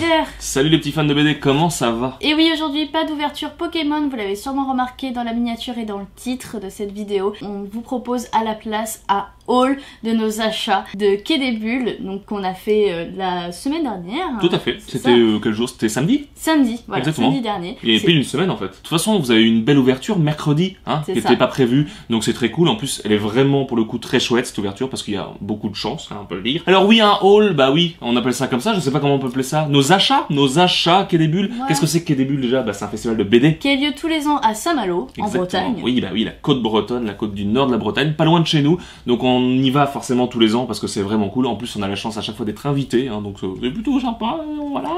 BDR. Salut les petits fans de BD, comment ça va? Et oui, aujourd'hui pas d'ouverture Pokémon, vous l'avez sûrement remarqué dans la miniature et dans le titre de cette vidéo. On vous propose à la place un haul de nos achats de Quai des Bulles, donc qu'on a fait la semaine dernière. Tout à fait, c'était quel jour? C'était samedi? Samedi, voilà. Exactement. Samedi dernier. Il y a pile une semaine en fait. De toute façon, vous avez eu une belle ouverture mercredi, hein, qui n'était pas prévue, donc c'est très cool. En plus, elle est vraiment pour le coup très chouette cette ouverture parce qu'il y a beaucoup de chance, hein, on peut le dire. Alors oui, un haul, bah oui, on appelle ça comme ça, je sais pas comment on peut appeler ça. Nos achats Quai des Bulles. Ouais. Qu'est-ce que c'est Quai des Bulles déjà? Bah c'est un festival de BD qui a lieu tous les ans à Saint-Malo, en Bretagne. Oui, bah oui, la côte bretonne, la côte du nord de la Bretagne, pas loin de chez nous. Donc on y va forcément tous les ans parce que c'est vraiment cool. En plus, on a la chance à chaque fois d'être invité, hein, donc c'est plutôt sympa, voilà.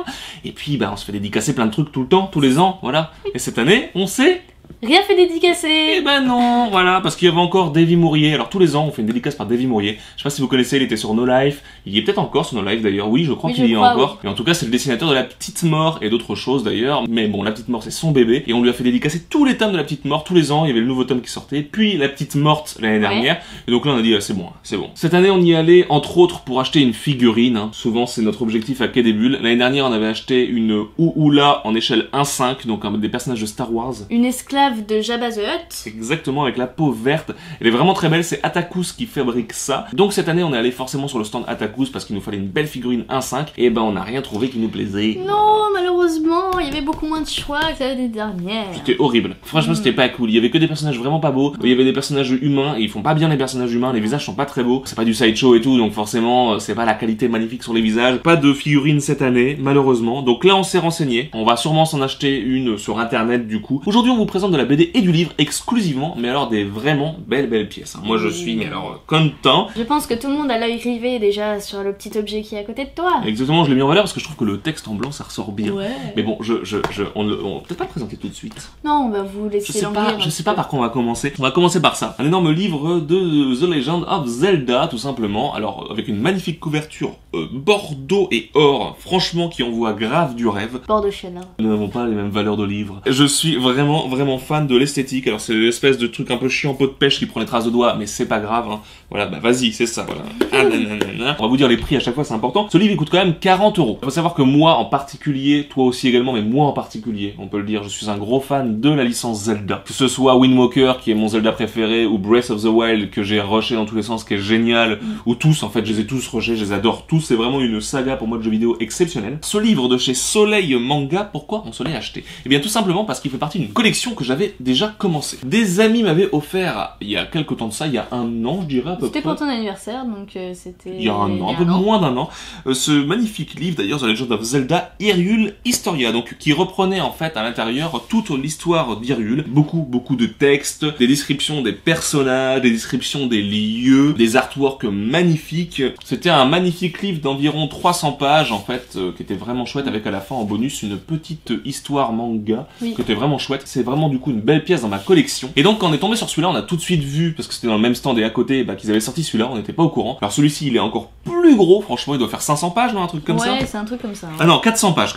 Et puis bah on se fait dédicacer plein de trucs tout le temps, tous les ans, voilà. Et cette année, on sait. Rien fait dédicacer. Eh ben non, voilà, parce qu'il y avait encore Davy Mourier. Alors tous les ans, on fait une dédicace par Davy Mourier. Je sais pas si vous connaissez, il était sur No Life. Il y est peut-être encore sur No Life d'ailleurs, oui, je crois qu'il y est encore. Mais en tout cas, c'est le dessinateur de La Petite Mort et d'autres choses d'ailleurs. Mais bon, La Petite Mort, c'est son bébé. Et on lui a fait dédicacer tous les tomes de La Petite Mort. Tous les ans, il y avait le nouveau tome qui sortait. Puis La Petite Morte l'année dernière. Et donc là, on a dit, ah, c'est bon, c'est bon. Cette année, on y allait entre autres pour acheter une figurine. Hein. Souvent, c'est notre objectif à Quai des Bulles. L'année dernière, on avait acheté une Uhula en échelle 1/5, donc un des personnages de Star Wars. Une esclave de Jabba the Hutt. Exactement, avec la peau verte. Elle est vraiment très belle, c'est Attakus qui fabrique ça. Donc cette année, on est allé forcément sur le stand Attakus parce qu'il nous fallait une belle figurine 1/5. Et ben, on n'a rien trouvé qui nous plaisait. Non, malheureusement, il y avait beaucoup moins de choix que l'année dernière. C'était horrible. Franchement, c'était pas cool. Il y avait que des personnages vraiment pas beaux. Il y avait des personnages humains et ils font pas bien les personnages humains. Les visages sont pas très beaux. C'est pas du sideshow et tout, donc forcément, c'est pas la qualité magnifique sur les visages. Pas de figurine cette année, malheureusement. Donc là, on s'est renseigné. On va sûrement s'en acheter une sur internet du coup. Aujourd'hui, on vous présente de la BD et du livre exclusivement, mais alors des vraiment belles pièces. Moi je suis mais alors content. Je pense que tout le monde a l'œil rivé déjà sur le petit objet qui est à côté de toi. Exactement, je l'ai mis en valeur parce que je trouve que le texte en blanc ça ressort bien. Ouais. Mais bon, on peut-être pas le présenter tout de suite. Non, on va vous laisser l'envers. Je sais pas par quoi on va commencer. On va commencer par ça. Un énorme livre de The Legend of Zelda tout simplement. Alors avec une magnifique couverture bordeaux et or, franchement qui envoie grave du rêve. Bordeaux chêne. Nous n'avons pas les mêmes valeurs de livres. Je suis vraiment fan de l'esthétique. Alors c'est l'espèce de truc un peu chiant pot de pêche qui prend les traces de doigts, mais c'est pas grave, hein. Voilà, bah vas-y, c'est ça, voilà. Ah, nanana. On va vous dire les prix à chaque fois, c'est important. Ce livre il coûte quand même 40 €. Il faut savoir que moi en particulier, toi aussi également, mais moi en particulier, on peut le dire, je suis un gros fan de la licence Zelda. Que ce soit Wind Walker qui est mon Zelda préféré, ou Breath of the Wild que j'ai rushé dans tous les sens, qui est génial, ou tous en fait, je les ai tous rushés, je les adore tous, c'est vraiment une saga pour moi de jeux vidéo exceptionnelle. Ce livre de chez Soleil Manga, pourquoi on se l'est acheté? Eh bien tout simplement parce qu'il fait partie d'une collection que j'avais déjà commencé. Des amis m'avaient offert il y a quelques temps de ça, il y a un an je dirais à peu près. C'était pour ton anniversaire donc c'était... Il y a un an, un peu moins d'un an. Ce magnifique livre d'ailleurs, The Legend of Zelda Hyrule Historia, donc qui reprenait en fait à l'intérieur toute l'histoire d'Hyrule. Beaucoup de textes, des descriptions des personnages, des descriptions des lieux, des artworks magnifiques. C'était un magnifique livre d'environ 300 pages en fait, qui était vraiment chouette avec à la fin en bonus une petite histoire manga qui était vraiment chouette. C'est vraiment du coup une belle pièce dans ma collection. Et donc quand on est tombé sur celui-là, on a tout de suite vu, parce que c'était dans le même stand et à côté, bah, qu'ils avaient sorti celui-là, on n'était pas au courant. Alors celui-ci il est encore plus gros, franchement il doit faire 500 pages, non, un truc comme ça. Ouais, c'est un truc comme ça. Hein. Ah non, 400 pages,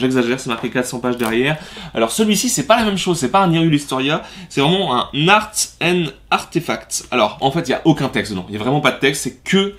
j'exagère, c'est marqué 400 pages derrière. Alors celui-ci c'est pas la même chose, c'est pas un Hyrule Historia, c'est vraiment un Art and Artefacts. Alors en fait il n'y a aucun texte, non, il n'y a vraiment pas de texte, c'est que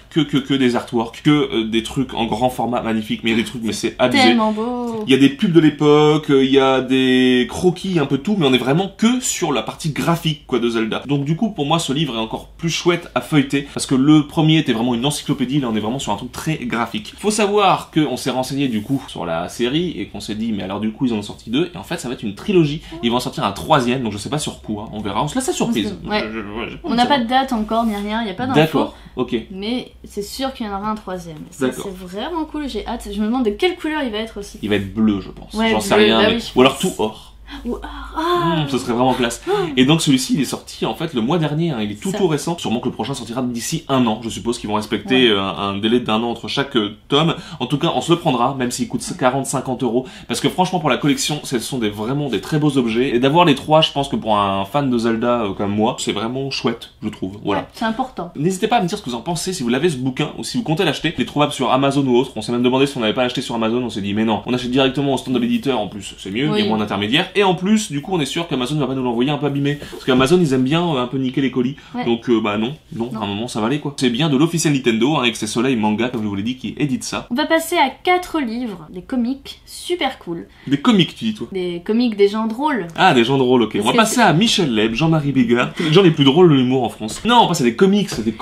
des artworks, que des trucs en grand format magnifique, mais il y a des trucs, mais c'est abusé. Tellement beau. Il y a des pubs de l'époque, il y a des croquis, un peu tout, mais on est vraiment que sur la partie graphique quoi de Zelda. Donc du coup pour moi ce livre est encore plus chouette à feuilleter parce que le premier était vraiment une encyclopédie, là on est vraiment sur un truc très graphique. Faut savoir qu'on s'est renseigné du coup sur la série et qu'on s'est dit mais alors du coup ils en ont sorti deux et en fait ça va être une trilogie, ils vont en sortir un troisième donc je sais pas sur quoi, hein. On verra, on se laisse la surprise. On n'a pas de date encore ni rien, il n'y a pas d'info. D'accord, ok. Mais c'est sûr qu'il y en aura un troisième. C'est vraiment cool, j'ai hâte, je me demande de quelle couleur il va être aussi. Il va être bleu je pense, ouais, j'en sais rien, bah, mais... oui, ou alors tout or. Wow. Ce serait vraiment classe. Et donc celui-ci il est sorti en fait le mois dernier, hein. Il est tout récent. Sûrement que le prochain sortira d'ici un an. Je suppose qu'ils vont respecter un délai d'un an entre chaque tome. En tout cas on se le prendra, même s'il coûte 40-50 €. Parce que franchement pour la collection, ce sont vraiment des très beaux objets. Et d'avoir les trois, je pense que pour un fan de Zelda comme moi, c'est vraiment chouette je trouve, voilà. Ouais, c'est important. N'hésitez pas à me dire ce que vous en pensez, si vous l'avez ce bouquin, ou si vous comptez l'acheter. Il est trouvable sur Amazon ou autre. On s'est même demandé si on n'avait pas acheté sur Amazon. On s'est dit mais non, on achète directement au stand de l'éditeur. En plus c'est mieux, il y a moins d'intermédiaires. et en plus du coup on est sûr qu'Amazon va pas nous l'envoyer un peu abîmé, parce qu'Amazon ils aiment bien un peu niquer les colis, ouais. Donc bah non, à un moment ça va aller quoi. C'est bien de l'officiel Nintendo hein, avec ses Soleil Manga comme je vous l'ai dit qui édite ça. On va passer à 4 livres, des comics super cool. Des comics tu dis toi? Des comics des gens drôles. Ah des gens drôles ok, parce on va passer à Michel Leb, Jean-Marie Bigard, les gens les plus drôles de l'humour en France. Non on passe à des comics, des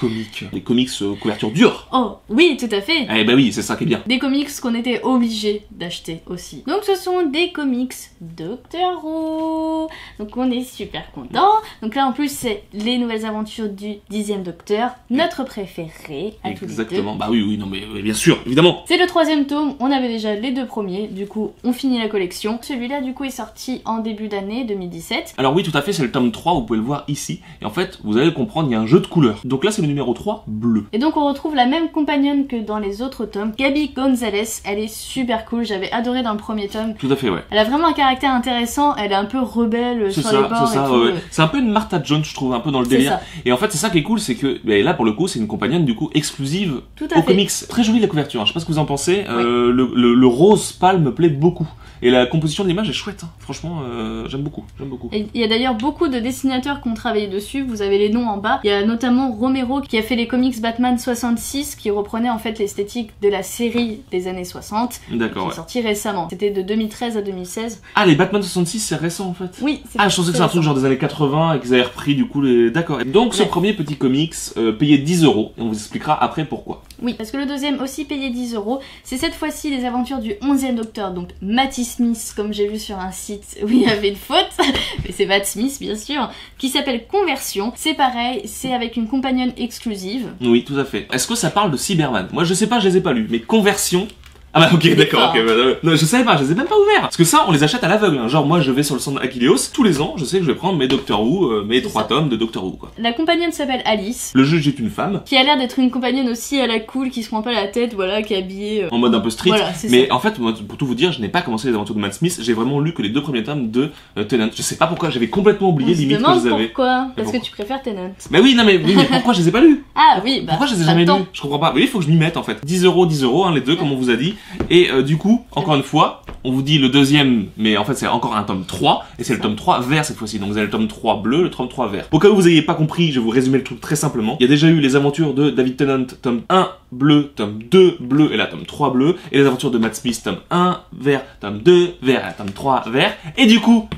comics couverture dure. Oh oui tout à fait. Eh bah oui c'est ça qui est bien. Des comics qu'on était obligés d'acheter aussi. Donc ce sont des comics Doctor Who. Donc on est super content. Donc là en plus c'est les nouvelles aventures du 10e Docteur, notre préféré à tous les deux. Exactement, bah oui non mais bien sûr évidemment. C'est le 3e tome, on avait déjà les deux premiers, du coup on finit la collection. Celui-là du coup est sorti en début d'année 2017. Alors oui tout à fait c'est le tome 3, vous pouvez le voir ici. Et en fait vous allez le comprendre, il y a un jeu de couleurs. Donc là c'est le numéro 3 bleu. Et donc on retrouve la même compagnonne que dans les autres tomes, Gabi Gonzalez, elle est super cool, j'avais adoré dans le premier tome. Tout à fait ouais. Elle a vraiment un caractère intéressant, elle est un peu rebelle sur les bords. C'est ça, c'est un peu une Martha Jones je trouve, un peu dans le délire. Ça. Et en fait c'est ça qui est cool, c'est que là pour le coup c'est une compagnonne du coup exclusive aux comics. Très jolie la couverture, hein. Je sais pas ce que vous en pensez, oui. le rose pâle me plaît beaucoup. Et la composition de l'image est chouette, hein. Franchement j'aime beaucoup, Et il y a d'ailleurs beaucoup de dessinateurs qui ont travaillé dessus, vous avez les noms en bas. Il y a notamment Romero qui a fait les comics Batman 66 qui reprenait en fait l'esthétique de la série des années 60. D'accord. Qui est sortie récemment, c'était de 2013 à 2016. Ah les Batman 66 c'est récent en fait. Oui. Ah je pensais que c'est un truc genre des années 80 et qu'ils avaient repris du coup les... D'accord. Donc ce premier petit comics payé 10 € et on vous expliquera après pourquoi. Oui parce que le deuxième aussi payé 10 €, c'est cette fois-ci les aventures du 11e Docteur, donc Matt Smith, comme j'ai vu sur un site où il y avait une faute, mais c'est Matt Smith bien sûr, qui s'appelle Conversion. C'est pareil, c'est avec une compagnonne exclusive. Oui tout à fait. Est-ce que ça parle de Cyberman? Moi je sais pas, je les ai pas lus, mais Conversion... Ah bah ok d'accord, ok non, je savais pas, je les ai même pas ouverts. Parce que ça on les achète à l'aveugle, hein. Genre moi je vais sur le centre Aquileos, tous les ans je sais que je vais prendre mes Doctor Who, mes 3 tomes de Doctor Who quoi. La compagnonne s'appelle Alice. Le juge est une femme. Qui a l'air d'être une compagnonne aussi à la cool, qui se prend pas la tête, voilà, qui est habillée... En mode un peu street, voilà, mais ça. En fait moi, pour tout vous dire je n'ai pas commencé les aventures de Matt Smith, j'ai vraiment lu que les deux premiers tomes de Tennant. Je sais pas pourquoi, j'avais complètement oublié limite que je les avais. Pourquoi? Parce que tu préfères Tennant. Bah oui, non mais, oui, mais pourquoi je les ai pas lus? Ah oui bah... Pourquoi je les ai jamais lus? Je comprends pas, mais il faut que je m'y mette en fait. 10 €, hein, les deux comme on vous a dit. Et du coup, encore une fois, on vous dit le deuxième, mais en fait c'est encore un tome 3, et c'est le tome 3 vert cette fois-ci. Donc vous avez le tome 3 bleu, le tome 3 vert. Au cas où vous n'ayez pas compris, je vais vous résumer le truc très simplement. Il y a déjà eu les aventures de David Tennant, tome 1 bleu, tome 2 bleu, et là tome 3 bleu. Et les aventures de Matt Smith, tome 1 vert, tome 2 vert, et là, tome 3 vert. Et du coup,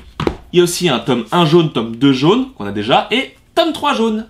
il y a aussi un tome 1 jaune, tome 2 jaune, qu'on a déjà, et tome 3 jaune.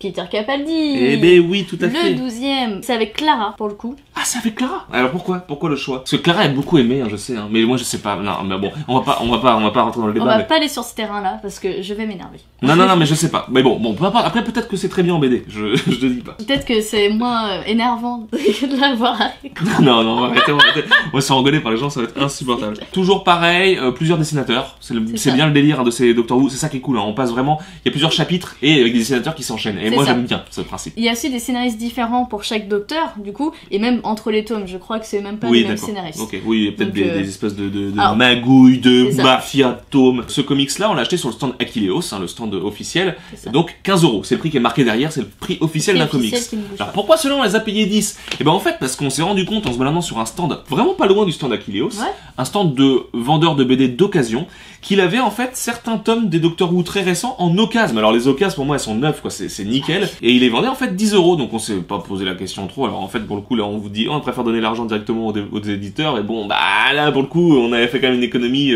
Peter Capaldi. Eh ben oui, tout à fait. Le 12e, c'est avec Clara pour le coup. Ah, c'est avec Clara. Alors pourquoi le choix? Parce que Clara aime beaucoup aimé, hein, je sais, hein, mais moi je sais pas. Non, mais bon, on va pas rentrer dans le débat. On va pas aller sur ce terrain-là parce que je vais m'énerver. Non, mais je sais pas. Mais bon, peu importe. Après peut-être que c'est très bien en BD. Je te dis pas. Peut-être que c'est moins énervant de l'avoir avec. Non, arrêtez. On va se rigoler par les gens, ça va être insupportable. Toujours pareil, plusieurs dessinateurs. C'est bien le délire hein, de ces Doctor Who. C'est ça qui est cool. Hein. On passe vraiment. Il y a plusieurs chapitres et avec des dessinateurs qui s'enchaînent. Et moi j'aime bien ce principe. Il y a aussi des scénaristes différents pour chaque docteur, du coup, et même entre les tomes, je crois que c'est même pas les mêmes scénaristes. Okay. Oui, il y a peut-être des espèces de magouilles, de mafia, tomes. Ce comics-là, on l'a acheté sur le stand Aquileos, hein, le stand officiel, donc 15 €. C'est le prix qui est marqué derrière, c'est le prix officiel d'un comics. Alors pourquoi selon on les a payés 10 ? Et ben en fait, parce qu'on s'est rendu compte en se baladant sur un stand vraiment pas loin du stand Aquileos, un stand de vendeur de BD d'occasion, qu'il avait en fait certains tomes des Doctor Who très récents en occasion. Alors les occasions pour moi elles sont neuves, quoi, c'est nickel, et il les vendait en fait 10 €, donc on s'est pas posé la question trop. Alors en fait pour le coup là on vous dit on préfère donner l'argent directement aux éditeurs, et bon bah là pour le coup on avait fait quand même une économie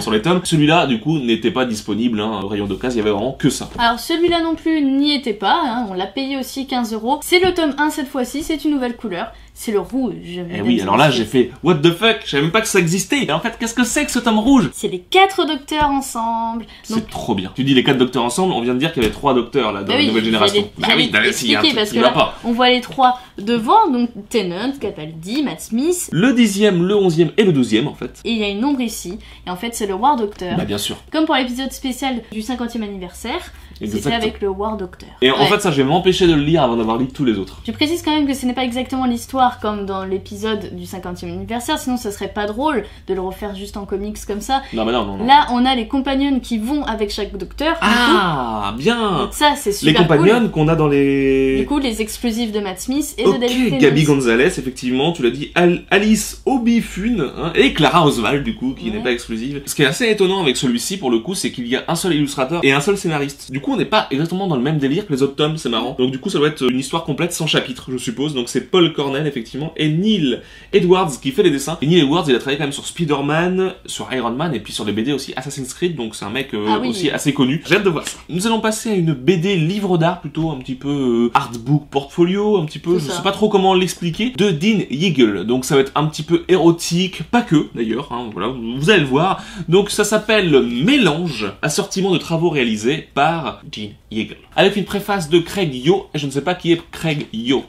sur les tomes. Celui-là du coup n'était pas disponible hein, au rayon d'occasion, il y avait vraiment que ça. Alors celui-là non plus n'y était pas, hein, on l'a payé aussi 15 €. C'est le tome 1 cette fois-ci, c'est une nouvelle couleur, c'est le rouge. Eh oui alors là j'ai fait what the fuck, je savais même pas que ça existait, et en fait qu'est-ce que c'est que ce tome rouge? C'est les 4 docteurs ensemble. C'est trop bien. Tu dis les 4 docteurs ensemble, on vient de dire qu'il y avait 3 docteurs là dans la nouvelle génération. Bah oui, parce que là, on voit les 3 devant, donc Tennant, Capaldi, Matt Smith. Le 10e, le 11e et le 12e en fait. Et il y a une ombre ici, et en fait c'est le War Doctor. Bah bien sûr. Comme pour l'épisode spécial du 50e anniversaire, C'était avec le War Doctor. Et en fait, ça, je vais m'empêcher de le lire avant d'avoir lu tous les autres. Je précise quand même que ce n'est pas exactement l'histoire comme dans l'épisode du 50e anniversaire, sinon ça serait pas drôle de le refaire juste en comics comme ça. Non, mais non. Là, on a les compagnons qui vont avec chaque docteur. Ah, bien. Donc ça, c'est super. Les compagnons cool. Qu'on a dans les. Du coup, les exclusifs de Matt Smith et de David Tennant. Gabi Gonzalez, effectivement, tu l'as dit, Alice Obifune hein, et Clara Oswald, du coup, qui n'est pas exclusive. Ce qui est assez étonnant avec celui-ci, pour le coup, c'est qu'il y a un seul illustrateur et un seul scénariste. Du coup, on n'est pas exactement dans le même délire que les autres tomes, c'est marrant. Donc, du coup, ça doit être une histoire complète sans chapitre, je suppose. Donc, c'est Paul Cornell, effectivement, et Neil Edwards qui fait les dessins. Et Neil Edwards, il a travaillé quand même sur Spider-Man, sur Iron Man et puis sur les BD aussi Assassin's Creed, donc c'est un mec aussi assez connu. J'ai hâte de voir ça. Nous allons passer à une BD livre d'art, plutôt un petit peu artbook portfolio, un petit peu, je sais pas trop comment l'expliquer, de Dean Yeagle. Donc, ça va être un petit peu érotique, pas que d'ailleurs, hein, voilà, vous allez le voir. Donc, ça s'appelle Mélange, assortiment de travaux réalisés par Dean Yeagle. Avec une préface de Craig Yo, je ne sais pas qui est Craig Yo.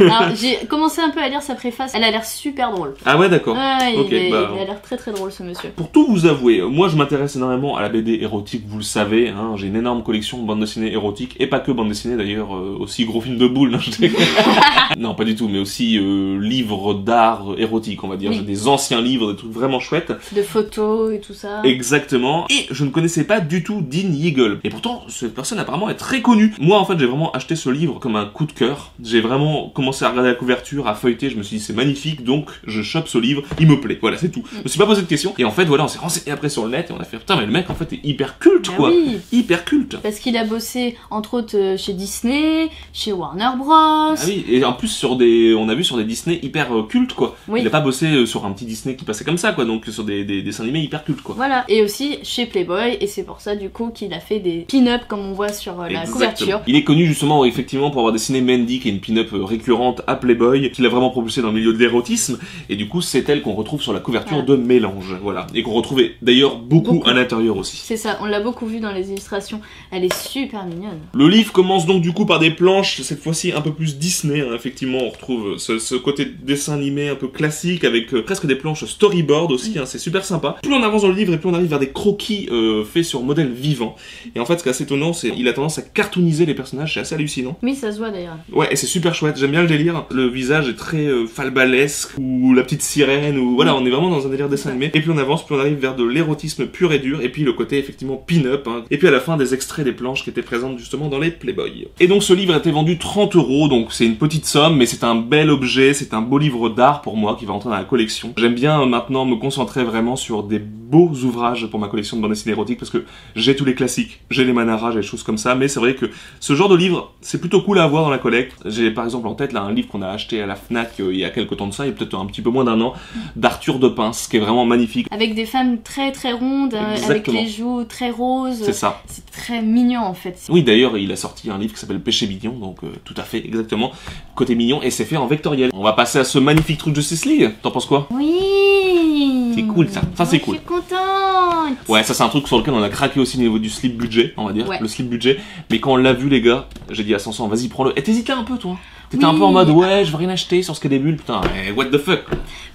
Alors, j'ai commencé un peu à lire sa préface, elle a l'air super drôle. Ah ouais, d'accord. Ouais, il a l'air très très drôle, ce monsieur. Pour tout vous avouer, moi je m'intéresse énormément à la BD érotique, vous le savez, hein, j'ai une énorme collection de bandes dessinées érotiques, et pas que bandes dessinées d'ailleurs, aussi gros film de boules, non, non pas du tout, mais aussi livres d'art érotique, on va dire. Oui. J'ai des anciens livres, des trucs vraiment chouettes. De photos et tout ça. Exactement. Et je ne connaissais pas du tout Dean Yeagle. Et pourtant, cette personne apparemment est très connue. Moi, en fait, j'ai vraiment acheté ce livre comme un coup de cœur. J'ai vraiment commencé à regarder la couverture, à feuilleter. Je me suis dit, c'est magnifique, donc je chope ce livre. Il me plaît. Voilà, c'est tout. Je me suis pas posé de questions. Et en fait, voilà, on s'est renseigné après sur le net et on a fait, putain, mais le mec, en fait, est hyper culte, ben quoi. Oui. Hyper culte. Parce qu'il a bossé, entre autres, chez Disney, chez Warner Bros. Ah oui, et en plus, sur des... on a vu sur des Disney hyper cultes, quoi. Oui. Il a pas bossé sur un petit Disney qui passait comme ça, quoi. Donc, sur des dessins animés hyper cultes, quoi. Voilà. Et aussi chez Playboy, et c'est pour ça, du coup, qu'il a fait des pin-up, comme on voit sur la couverture. Il est connu, justement, effectivement, pour avoir dessiné Mandy, qui est une pin-up récurrente à Playboy, qu'il a vraiment propulsé dans le milieu de l'érotisme, et du coup, c'est elle qu'on retrouve sur la couverture de Mélange, voilà. Et qu'on retrouvait, d'ailleurs, beaucoup à l'intérieur aussi. C'est ça, on l'a beaucoup vu dans les illustrations. Elle est super mignonne. Le livre commence donc, du coup, par des planches, cette fois-ci, un peu plus Disney, hein. Effectivement, on retrouve ce côté dessin animé un peu classique, avec presque des planches storyboard aussi, hein. C'est super sympa. Plus on avance dans le livre, et plus on arrive vers des croquis faits sur modèle vivant. Et en fait, ce qui est assez étonnant, c'est qu'il a tendance à cartooniser les personnages, c'est assez hallucinant. Oui, ça se voit d'ailleurs. Ouais, et c'est super chouette, j'aime bien le délire. Le visage est très falbalesque, ou la petite sirène, ou voilà, on est vraiment dans un délire dessin animé. Et puis on avance, plus on arrive vers de l'érotisme pur et dur, et puis le côté effectivement pin-up, hein. Et puis à la fin, des extraits des planches qui étaient présentes justement dans les Playboy. Et donc ce livre a été vendu 30 €, donc c'est une petite somme, mais c'est un bel objet, c'est un beau livre d'art pour moi qui va entrer dans la collection. J'aime bien maintenant me concentrer vraiment sur des beaux ouvrages pour ma collection de bandes dessinées érotiques, parce que j'ai tous les classiques, j'ai les Manara, j'ai des choses comme ça, mais c'est vrai que ce genre de livre, c'est plutôt cool à avoir dans la collecte. J'ai par exemple en tête là un livre qu'on a acheté à la Fnac il y a quelques temps de ça, il y a peut-être un petit peu moins d'un an, d'Arthur de Pince, qui est vraiment magnifique. Avec des femmes très très rondes, avec les joues très roses. C'est ça. C'est très mignon en fait. Oui, d'ailleurs il a sorti un livre qui s'appelle Péché mignon, donc tout à fait exactement, côté mignon, et c'est fait en vectoriel. On va passer à ce magnifique truc de Justice League, t'en penses quoi? Oui. C'est cool ça, ça c'est cool. Je suis contente. Ouais, ça c'est un truc sur lequel on a craqué aussi au niveau du slip budget, on va dire, le slip budget. Mais quand on l'a vu les gars, j'ai dit à Sanson, vas-y prends-le. Et t'hésitais un peu toi? T'étais un peu en mode, ouais, je vais rien acheter sur ce Quai des Bulles, putain, mais what the fuck?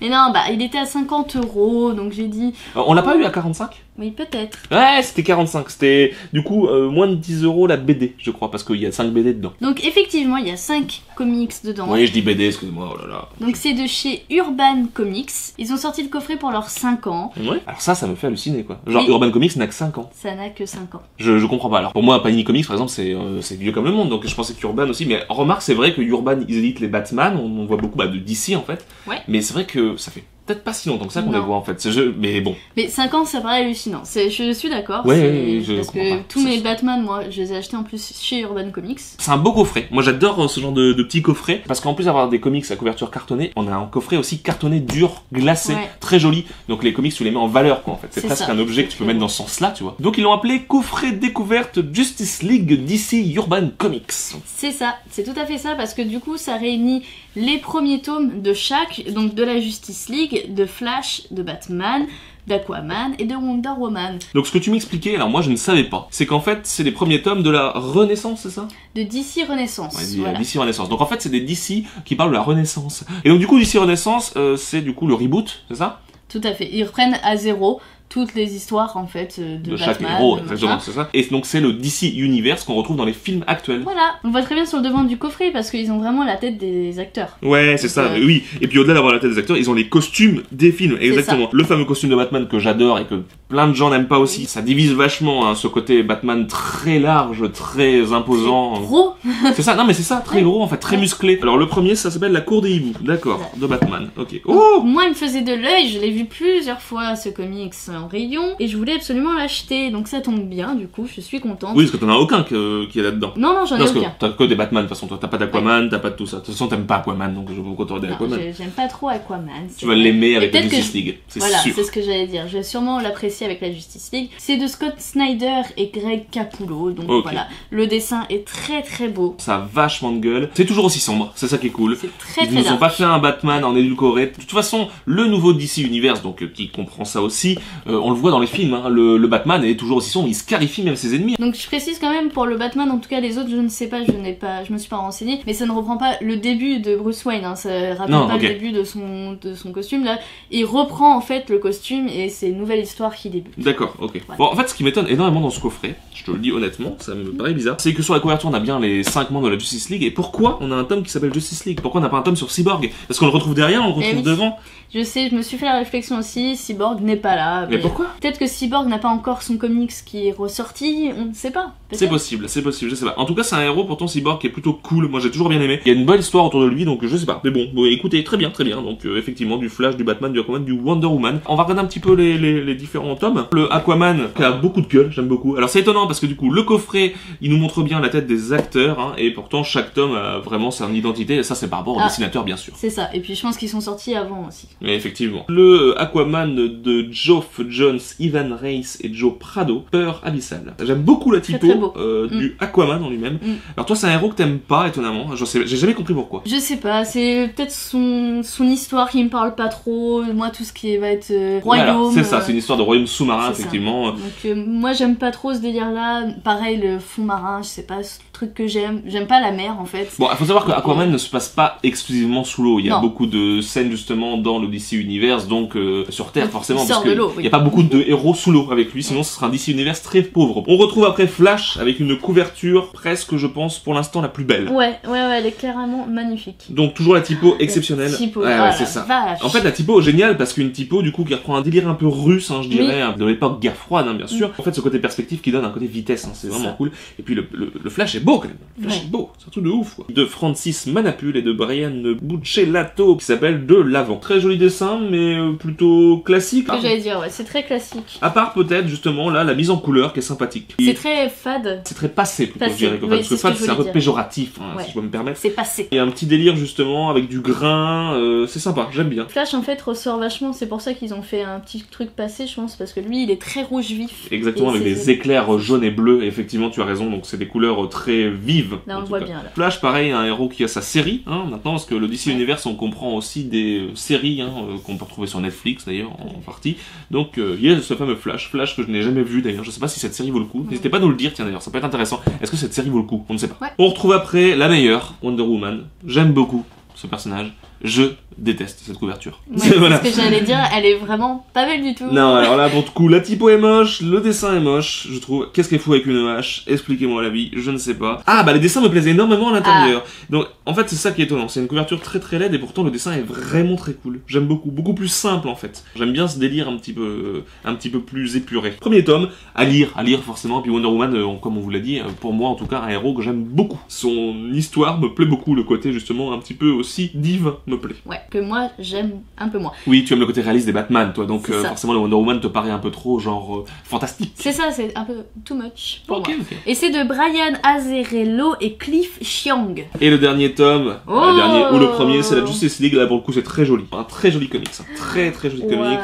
Mais non, bah, il était à 50 €, donc j'ai dit... On l'a pas eu à 45? Oui, peut-être. Ouais, c'était 45, c'était du coup moins de 10 € la BD, je crois, parce qu'il y a 5 BD dedans. Donc effectivement, il y a 5 comics dedans. Oui, je dis BD, excusez-moi, oh là là. Donc c'est de chez Urban Comics, ils ont sorti le coffret pour leurs 5 ans. Ouais. Alors ça me fait halluciner, quoi. Genre, oui. Urban Comics n'a que 5 ans. Ça n'a que 5 ans. Je comprends pas, alors pour moi, Panini Comics, par exemple, c'est vieux comme le monde, donc je pensais qu'Urban aussi, mais remarque, c'est vrai que ils éditent les Batman, on voit beaucoup de DC en fait, mais c'est vrai que ça fait peut-être pas si longtemps que ça qu'on les voit en fait, ce jeu, mais bon. Mais 5 ans ça paraît hallucinant, je suis d'accord, parce que tous mes Batman, moi je les ai achetés en plus chez Urban Comics. C'est un beau coffret, moi j'adore ce genre de petits coffrets, parce qu'en plus d'avoir des comics à couverture cartonnée, on a un coffret aussi cartonné dur, glacé, très joli, donc les comics tu les mets en valeur quoi en fait, c'est presque un objet que tu peux mettre dans ce sens là tu vois. Donc ils l'ont appelé coffret découverte Justice League DC Urban Comics. C'est ça, c'est tout à fait ça, parce que du coup ça réunit les premiers tomes de chaque, donc de la Justice League, de Flash, de Batman, d'Aquaman et de Wonder Woman. Donc ce que tu m'expliquais, alors moi je ne savais pas, c'est qu'en fait c'est les premiers tomes de la Renaissance, c'est ça? De DC Renaissance. Ouais, DC Renaissance. Donc en fait c'est des DC qui parlent de la Renaissance. Et donc du coup DC Renaissance, c'est du coup le reboot, c'est ça? Tout à fait, ils reprennent à zéro toutes les histoires en fait de chaque Batman, héros, exactement, c'est ça. Et donc c'est le DC Universe qu'on retrouve dans les films actuels. Voilà, on voit très bien sur le devant du coffret parce qu'ils ont vraiment la tête des acteurs. Ouais, c'est ça, oui. Et puis au-delà d'avoir la tête des acteurs, ils ont les costumes des films, exactement. Le fameux costume de Batman que j'adore et que plein de gens n'aiment pas aussi. Ça divise vachement hein, ce côté Batman très large, très imposant. Gros. C'est ça, non mais c'est ça, très gros en fait, très musclé. Alors le premier, ça s'appelle La Cour des Hiboux, d'accord, de Batman. Ok. Oh, moi, il me faisait de l'œil, je l'ai vu plusieurs fois ce comics en rayon et je voulais absolument l'acheter, donc ça tombe bien, du coup, je suis contente. Oui, parce que t'en as aucun qui est là-dedans. Non, non, j'en ai aucun. T'as que des Batman, de toute façon, toi, t'as pas d'Aquaman, t'as pas de tout ça. De toute façon, t'aimes pas Aquaman, donc je vais vous contenter d'Aquaman. J'aime pas trop Aquaman. Tu vas l'aimer avec la Justice League. Voilà, c'est ce que j'allais dire. Je vais sûrement l'apprécier avec la Justice League. C'est de Scott Snyder et Greg Capullo, donc voilà. Le dessin est très très beau. Ça a vachement de gueule. C'est toujours aussi sombre, c'est ça qui est cool. C'est très très. Ils n'ont pas fait un Batman en édulcoré. De toute façon, le nouveau DC Universe, donc qui comprend ça aussi, on le voit dans les films. Hein, le Batman est toujours aussi sombre, il scarifie même ses ennemis. Donc je précise quand même pour le Batman, en tout cas les autres, je ne sais pas, je me suis pas renseignée, mais ça ne reprend pas le début de Bruce Wayne. Hein, ça rappelle pas le début de son costume là. Il reprend en fait le costume et c'est une nouvelle histoire qui débute. D'accord, ok. Voilà. Bon, en fait, ce qui m'étonne énormément dans ce coffret, je te le dis honnêtement, ça me paraît bizarre, c'est que sur la couverture on a bien les 5 membres de la Justice League. Et pourquoi on a un tome qui s'appelle Justice League? Pourquoi on n'a pas un tome sur Cyborg? Parce qu'on le retrouve derrière, on le retrouve devant. Je sais, je me suis fait la réflexion aussi, Cyborg n'est pas là. Mais pourquoi? Peut-être que Cyborg n'a pas encore son comics qui est ressorti, on ne sait pas. C'est possible, je sais pas. En tout cas, c'est un héros pourtant Cyborg qui est plutôt cool, moi j'ai toujours bien aimé. Il y a une belle histoire autour de lui, donc je sais pas. Mais bon, écoutez, très bien, donc effectivement, du Flash, du Batman, du Aquaman, du Wonder Woman. On va regarder un petit peu les différents tomes. Le Aquaman, qui a beaucoup de gueule, j'aime beaucoup. Alors c'est étonnant parce que du coup, le coffret, il nous montre bien la tête des acteurs, hein, et pourtant chaque tome a vraiment son identité, et ça c'est par rapport au dessinateur bien sûr. C'est ça, et puis je pense qu'ils sont sortis avant aussi. Mais effectivement. Le Aquaman de Geoff Johns, Ivan Reis et Joe Prado, Peur abyssale. J'aime beaucoup la typo du Aquaman en lui-même. Alors toi c'est un héros que t'aimes pas étonnamment, j'ai jamais compris pourquoi. Je sais pas, c'est peut-être son histoire qui me parle pas trop, moi tout ce qui va être royaume. C'est ça, c'est une histoire de royaume sous-marin effectivement. Donc moi j'aime pas trop ce délire là, pareil le fond marin, je sais pas, c'est le truc que j'aime pas la mer en fait. Bon, il faut savoir que Aquaman ne se passe pas exclusivement sous l'eau, il y a beaucoup de scènes justement dans le DC Universe, donc sur Terre forcément, parce qu'il n'y a pas beaucoup de héros sous l'eau avec lui, sinon ce sera un DC Universe très pauvre. On retrouve après Flash avec une couverture presque, je pense, pour l'instant la plus belle. Ouais, elle est clairement magnifique. Donc toujours la typo exceptionnelle. La typo, ouais, c'est ça. Vache. En fait la typo géniale parce qu'une typo du coup qui reprend un délire un peu russe, hein, je dirais, de l'époque guerre froide hein, bien sûr. En fait ce côté perspective qui donne un côté vitesse, hein, c'est vraiment cool. Et puis le Flash est beau quand même, le Flash est beau, c'est un truc de ouf quoi. De Francis Manapul et de Brian Buccellato qui s'appelle De l'Avant. Très joli dessin mais plutôt classique. J'allais dire, ouais, c'est très classique. À part peut-être justement là la mise en couleur qui est sympathique. C'est très fade. C'est très passé plutôt je dirais. Parce que fade c'est un peu péjoratif hein, si je peux me permettre. C'est passé. Il y a un petit délire justement avec du grain, c'est sympa, j'aime bien. Flash en fait ressort vachement, c'est pour ça qu'ils ont fait un petit truc passé je pense parce que lui il est très rouge vif. Exactement, avec des éclairs jaunes et bleus, effectivement tu as raison, donc c'est des couleurs très vives. Là on voit bien là. Flash pareil, un héros qui a sa série hein, maintenant parce que le DC Universe on comprend aussi des séries hein, qu'on peut retrouver sur Netflix d'ailleurs en partie. Donc il y a ce fameux Flash que je n'ai jamais vu d'ailleurs, je sais pas si cette série vaut le coup. N'hésitez pas à nous le dire, tiens d'ailleurs, ça peut être intéressant. Est-ce que cette série vaut le coup? On ne sait pas. On retrouve après la meilleure, Wonder Woman. J'aime beaucoup ce personnage. Je déteste cette couverture. Ouais, voilà. C'est ce que j'allais dire, elle est vraiment pas belle du tout. Non, alors là, pour le coup, la typo est moche, le dessin est moche, je trouve. Qu'est-ce qu'elle fout avec une hache? Expliquez-moi la vie, je ne sais pas. Ah, bah les dessins me plaisent énormément à l'intérieur. Donc, en fait, c'est ça qui est étonnant. C'est une couverture très très laide et pourtant le dessin est vraiment très cool. J'aime beaucoup, beaucoup plus simple en fait. J'aime bien ce délire un petit peu plus épuré. Premier tome, à lire forcément. Puis Wonder Woman, comme on vous l'a dit, pour moi en tout cas, un héros que j'aime beaucoup. Son histoire me plaît beaucoup, le côté justement un petit peu aussi dive. Me plaît. Ouais, que moi j'aime un peu moins. Oui, tu aimes le côté réaliste des Batman, toi, donc forcément le Wonder Woman te paraît un peu trop genre fantastique. C'est ça, c'est un peu too much pour moi. Et c'est de Brian Azzarello et Cliff Chiang. Et le dernier tome, le premier, c'est la Justice League, là pour le coup c'est très joli. Un très joli comics, un très joli comics.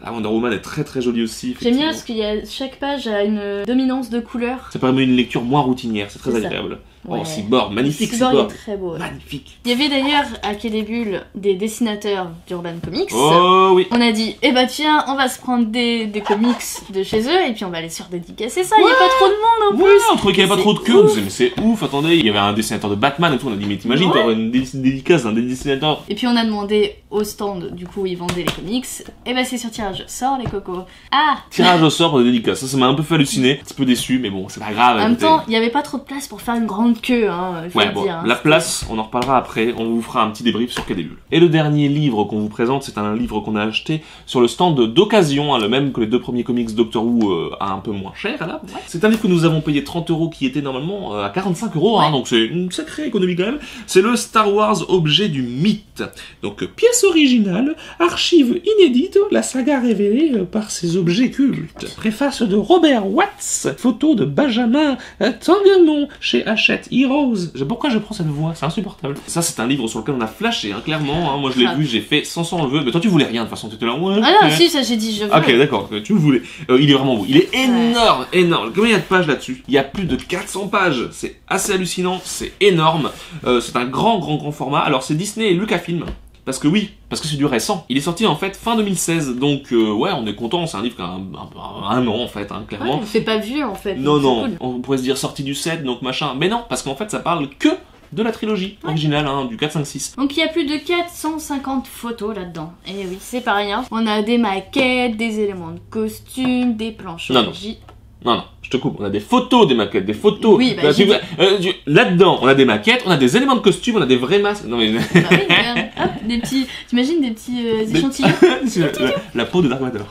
La Wonder Woman est très joli aussi. J'aime bien parce qu'il y a chaque page a une dominance de couleurs. Ça permet une lecture moins routinière, c'est très agréable. Ouais. Oh, Cyborg, magnifique Cyborg. Est très beau. Ouais. Magnifique. Il y avait d'ailleurs à Quai des Bulles des dessinateurs d'Urban Comics. Oh oui. On a dit, eh bah tiens, on va se prendre des comics de chez eux et puis on va les surdédicacer ça. Il n'y a pas trop de monde en plus. Ouais, on trouvait qu'il n'y avait pas trop de queue. On disait, mais c'est ouf, attendez, il y avait un dessinateur de Batman et tout. On a dit, mais t'imagines, t'aurais une dédicace d'un dessinateur. Et puis on a demandé au stand, du coup, où ils vendaient les comics. Eh bah c'est sur tirage au sort, les cocos. Ah, tirage au sort pour les dédicaces. Ça m'a un peu fait halluciner. Un petit peu déçu, mais bon, c'est pas grave. En même temps, il n'y avait pas trop de place pour faire une grande queue, hein, faut dire, hein. La place, on en reparlera après, on vous fera un petit débrief sur Quai des Bulles. Et le dernier livre qu'on vous présente, c'est un livre qu'on a acheté sur le stand d'occasion, hein, le même que les deux premiers comics Doctor Who à un peu moins cher, là. Ouais. C'est un livre que nous avons payé 30 € qui était normalement à 45 €, ouais. Hein, donc c'est une sacrée économie quand même. C'est le Star Wars Objet du Mythe. Donc pièce originale, archive inédite, la saga révélée par ses objets cultes. Préface de Robert Watts, photo de Benjamin Tangamon chez Hachette Heroes. Pourquoi je prends cette voix? C'est insupportable. Ça, c'est un livre sur lequel on a flashé, hein, clairement. Hein. Moi, je l'ai vu, j'ai fait sans on le veut. Mais toi, tu voulais rien de toute façon. Tu étais là. Ouais, ah non, si, ça, j'ai dit je veux. Ok, d'accord. Tu voulais. Il est vraiment beau. Il est énorme, énorme. Combien il y a de pages là-dessus? Il y a plus de 400 pages. C'est assez hallucinant. C'est énorme. C'est un grand format. Alors, c'est Disney et Lucasfilm. Parce que oui, parce que c'est du récent. Il est sorti en fait fin 2016, donc ouais, on est content, c'est un livre qui a un an en fait, hein, clairement. Ouais, c'est pas vieux en fait. Non, non, cool. On pourrait se dire sorti du 7, donc machin. Mais non, parce qu'en fait ça parle que de la trilogie originale, hein, du 4, 5, 6. Donc il y a plus de 450 photos là-dedans. Et oui, c'est pas rien. On a des maquettes, des éléments de costume, des planches. Non, je te coupe, on a des photos des maquettes, des photos... Oui, bah, là-dedans, on a des maquettes, on a des éléments de costume, on a des vrais masques... Non mais... Bah oui, regarde, hop, des petits... T'imagines des petits échantillons la peau de Dark Vador.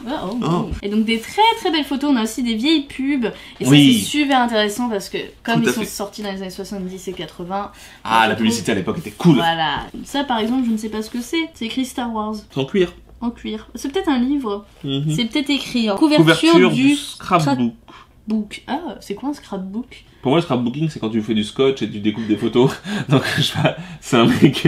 Et donc des très belles photos, on a aussi des vieilles pubs, et ça c'est super intéressant parce que comme ils sont sortis dans les années 70 et 80... Ah, la publicité à l'époque était cool. Voilà. Ça par exemple, je ne sais pas ce que c'est écrit Star Wars. En cuir. En cuir. C'est peut-être un livre. C'est peut-être écrit en couverture du scrapbook. Ah, c'est quoi un scrapbook? Pour moi, le scrapbooking, c'est quand tu fais du scotch et tu découpes des photos. Donc, je sais pas, c'est un mec...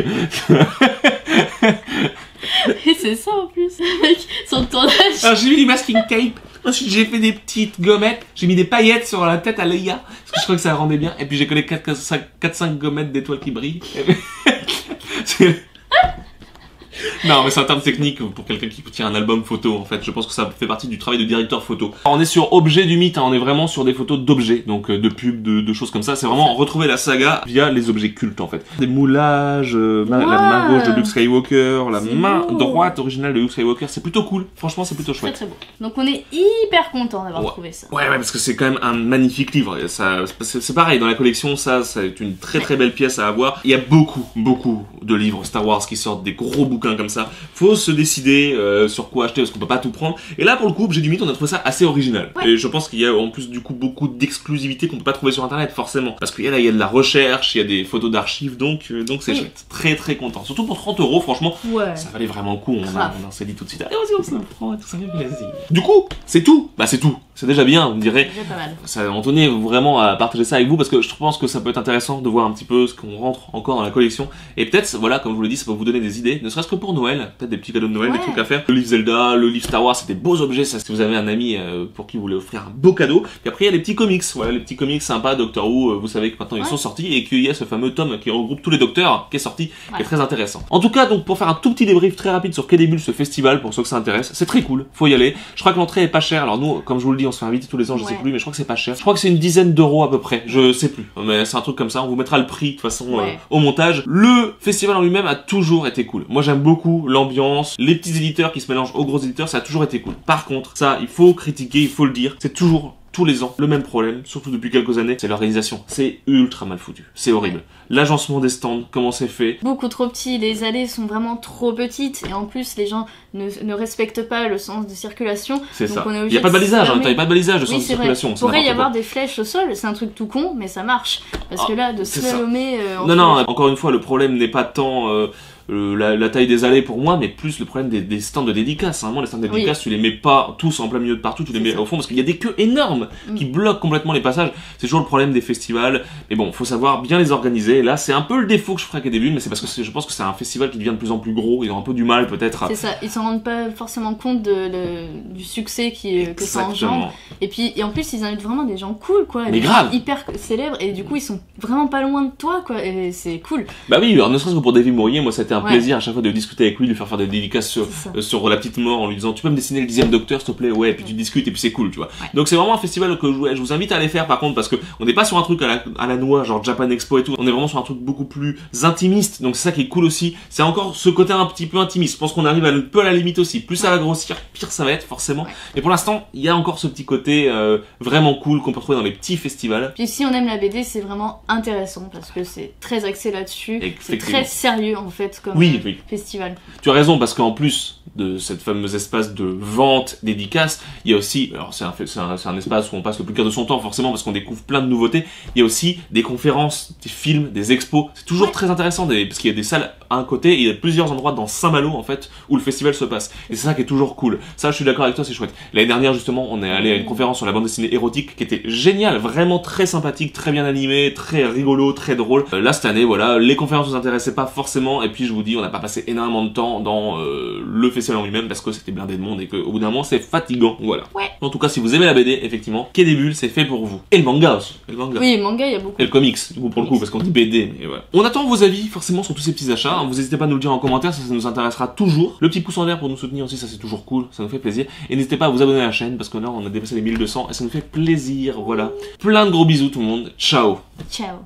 Et c'est ça en plus, mec, sur le tournage. Alors, j'ai mis du masking tape, ensuite j'ai fait des petites gommettes, j'ai mis des paillettes sur la tête à Leia, parce que je crois que ça la rendait bien, et puis j'ai collé 4-5 gommettes d'étoiles qui brillent. Non, mais c'est un terme technique pour quelqu'un qui tient un album photo, en fait. Je pense que ça fait partie du travail de directeur photo. Alors, on est sur Objet du Mythe, hein. On est vraiment sur des photos d'objets, donc de pubs, de choses comme ça. C'est vraiment retrouver la saga via les objets cultes, en fait. Des moulages, la main gauche de Luke Skywalker, la main droite originale de Luke Skywalker. C'est plutôt cool. Franchement, c'est plutôt chouette. Très, très beau. Donc, on est hyper content d'avoir trouvé ça. Ouais, parce que c'est quand même un magnifique livre. C'est pareil, dans la collection, ça, c'est une très belle pièce à avoir. Il y a beaucoup de livres Star Wars qui sortent, des gros bouquins comme ça. Faut se décider sur quoi acheter parce qu'on peut pas tout prendre. Et là pour le coup, Objet du Mythe, on a trouvé ça assez original. Ouais. Et je pense qu'il y a en plus du coup beaucoup d'exclusivité qu'on peut pas trouver sur internet forcément. Parce qu'il y a là, il y a de la recherche, il y a des photos d'archives, donc c'est chouette. Très content. Surtout pour 30 €, franchement, ça valait vraiment le coup. On s'est dit tout de suite, allez vas-y, on se le prend et tout ça, plaisir. Du coup, c'est tout. Bah c'est tout. C'est déjà bien, vous me direz. C'est pas mal. Ça, on tenait vraiment à partager ça avec vous parce que je pense que ça peut être intéressant de voir un petit peu ce qu'on rentre encore dans la collection. Et peut-être, voilà, comme je vous l'ai dit, ça peut vous donner des idées, ne serait-ce que pour Noël, peut-être des petits cadeaux de Noël, des trucs à faire. Le livre Zelda, le livre Star Wars, c'est des beaux objets, ça, si vous avez un ami pour qui vous voulez offrir un beau cadeau. Puis après, il y a les petits comics, voilà, les petits comics sympas, Doctor Who, vous savez que maintenant ils sont sortis et qu'il y a ce fameux tome qui regroupe tous les docteurs qui est sorti, qui est très intéressant. En tout cas, donc pour faire un tout petit débrief très rapide sur Quai des Bulles, ce festival, pour ceux que ça intéresse, c'est très cool, faut y aller. Je crois que l'entrée est pas chère, alors nous, comme je vous le dis, on se fait inviter tous les ans, je sais plus, mais je crois que c'est pas cher. Je crois que c'est une dizaine d'euros à peu près, je sais plus, mais c'est un truc comme ça. On vous mettra le prix de toute façon au montage. Le festival en lui-même a toujours été cool. Moi j'aime beaucoup l'ambiance, les petits éditeurs qui se mélangent aux gros éditeurs, ça a toujours été cool. Par contre, ça il faut critiquer, il faut le dire, c'est toujours tous les ans le même problème, surtout depuis quelques années, c'est l'organisation. C'est ultra mal foutu, c'est horrible. L'agencement des stands, comment c'est fait? Beaucoup trop petit, les allées sont vraiment trop petites et en plus les gens ne respectent pas le sens de circulation. C'est ça. Il n'y a pas de balisage, il n'y a pas de balisage de sens de circulation. Il pourrait y avoir des flèches au sol, c'est un truc tout con, mais ça marche. Parce que là, de slalomer... Non, encore une fois, le problème n'est pas tant... la taille des allées pour moi, mais plus le problème des stands de dédicaces. Hein. Moi, les stands de dédicaces, tu les mets pas tous en plein milieu de partout, tu les mets au fond parce qu'il y a des queues énormes qui bloquent complètement les passages. C'est toujours le problème des festivals. Mais bon, faut savoir bien les organiser. Et là, c'est un peu le défaut que je ferai au début, mais c'est parce que je pense que c'est un festival qui devient de plus en plus gros. Ils ont un peu du mal peut-être. C'est ça. Ils s'en rendent pas forcément compte du succès que ça engendre. Et puis, et en plus, ils invitent vraiment des gens cool, quoi. Mais grave. Hyper célèbres. Et du coup, ils sont vraiment pas loin de toi, quoi. Et c'est cool. Bah oui. Alors, ne serait-ce que pour Davy Mourier, moi, c'était un plaisir à chaque fois de discuter avec lui, de lui faire des dédicaces sur La Petite Mort en lui disant tu peux me dessiner le 10e Docteur s'il te plaît, ouais, et puis tu discutes et puis c'est cool, tu vois. Ouais. Donc c'est vraiment un festival que je vous invite à aller faire par contre, parce que on n'est pas sur un truc à la noix genre Japan Expo et tout, on est vraiment sur un truc beaucoup plus intimiste, donc c'est ça qui est cool aussi, c'est encore ce côté un petit peu intimiste, je pense qu'on arrive un peu à la limite aussi, plus ça va grossir, pire ça va être forcément, mais pour l'instant il y a encore ce petit côté vraiment cool qu'on peut retrouver dans les petits festivals. Puis si on aime la BD c'est vraiment intéressant parce que c'est très axé là-dessus, c'est très sérieux en fait comme festival. Tu as raison parce qu'en plus de cette fameuse espace de vente, dédicace, il y a aussi, alors c'est un espace où on passe le plus clair de son temps forcément parce qu'on découvre plein de nouveautés, il y a aussi des conférences, des films, des expos, c'est toujours très intéressant parce qu'il y a des salles à un côté et il y a plusieurs endroits dans Saint-Malo en fait où le festival se passe et c'est ça qui est toujours cool, ça je suis d'accord avec toi, c'est chouette. L'année dernière justement on est allé à une conférence sur la bande dessinée érotique qui était géniale, vraiment très sympathique, très bien animée, très rigolo, très drôle. Là cette année voilà, les conférences nous intéressaient pas forcément et puis je vous dis on n'a pas passé énormément de temps dans le festival en lui-même parce que c'était blindé de monde et qu'au bout d'un moment c'est fatigant, voilà. Ouais. En tout cas si vous aimez la BD effectivement, Quai des Bulles c'est fait pour vous. Et le manga aussi. Et le manga. Oui, le manga il y a beaucoup. Et le comics du coup pour le coup parce qu'on dit BD mais voilà. On attend vos avis forcément sur tous ces petits achats, vous n'hésitez pas à nous le dire en commentaire, ça nous intéressera toujours. Le petit pouce en l'air pour nous soutenir aussi, ça c'est toujours cool, ça nous fait plaisir. Et n'hésitez pas à vous abonner à la chaîne parce que là on a dépassé les 1200 et ça nous fait plaisir, voilà. Plein de gros bisous tout le monde, ciao. Ciao.